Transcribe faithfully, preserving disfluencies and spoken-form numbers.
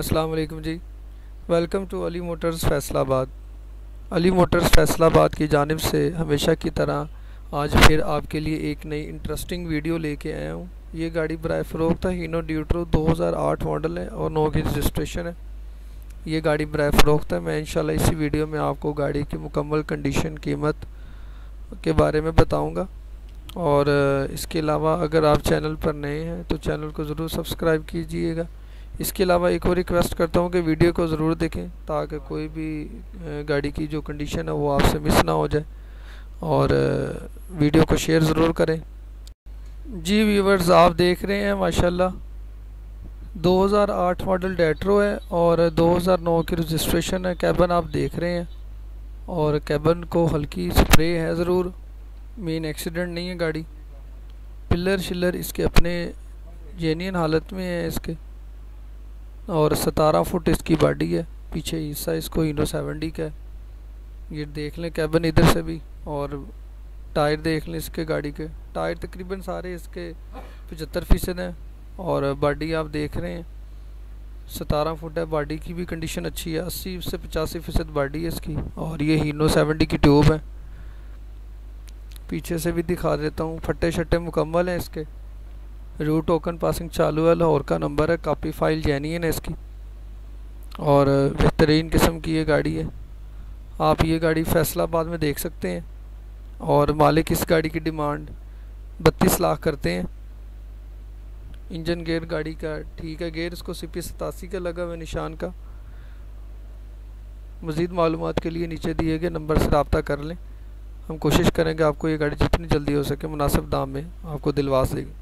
अस्सलाम वालेकुम जी। Welcome to Ali motors Faisalabad. Ali motors Faisalabad की जानिब से हमेशा की तरह आज फिर आपके लिए एक नई इंटरेस्टिंग वीडियो लेके आया हूँ। ये गाड़ी बराए फ़रोख्त है, हीनो ड्यूट्रो दो हज़ार आठ मॉडल है और नौ की रजिस्ट्रेशन है। ये गाड़ी बराए फ़रोख्त है। मैं इंशाल्लाह इसी वीडियो में आपको गाड़ी की मुकम्मल कंडीशन, कीमत के बारे में बताऊँगा। और इसके अलावा अगर आप चैनल पर नए हैं तो चैनल को ज़रूर सब्सक्राइब कीजिएगा। इसके अलावा एक और रिक्वेस्ट करता हूँ कि वीडियो को ज़रूर देखें ताकि कोई भी गाड़ी की जो कंडीशन है वो आपसे मिस ना हो जाए, और वीडियो को शेयर ज़रूर करें। जी व्यूवर्स, आप देख रहे हैं माशाल्लाह दो हज़ार आठ मॉडल डेट्रो है और दो हज़ार नौ की रजिस्ट्रेशन है। कैबन आप देख रहे हैं और कैबन को हल्की स्प्रे है ज़रूर, मेन एक्सीडेंट नहीं है गाड़ी। पिलर शिलर इसके अपने जेन्युइन हालत में है इसके, और सतारह फुट इसकी बॉडी है। पीछे हिस्सा इसको हीनो सेवेंटी का है। ये देख लें कैबिन इधर से भी, और टायर देख लें इसके गाड़ी के। टायर तकरीबन सारे इसके पचहत्तर फ़ीसद हैं, और बॉडी आप देख रहे हैं सतारह फुट है। बॉडी की भी कंडीशन अच्छी है, अस्सी से पचासी फ़ीसद बॉडी है इसकी। और ये हीनो सेवेंटी की ट्यूब है। पीछे से भी दिखा देता हूँ, फट्टे शट्टे मुकम्मल हैं इसके। रूट टोकन पासिंग चालू है, लाहौर का नंबर है, कापी फाइल जेन्युइन है इसकी, और बेहतरीन किस्म की ये गाड़ी है। आप ये गाड़ी फैसलाबाद में देख सकते हैं, और मालिक इस गाड़ी की डिमांड बत्तीस लाख करते हैं। इंजन गेयर गाड़ी का ठीक है, गेयर इसको सी पी सतासी का लगा हुआ निशान का। मज़ीद मालूमात के लिए नीचे दिए गए नंबर से रब्ता कर लें। हम कोशिश करेंगे आपको ये गाड़ी जितनी जल्दी हो सके मुनासिब दाम में आपको दिलवा देंगे।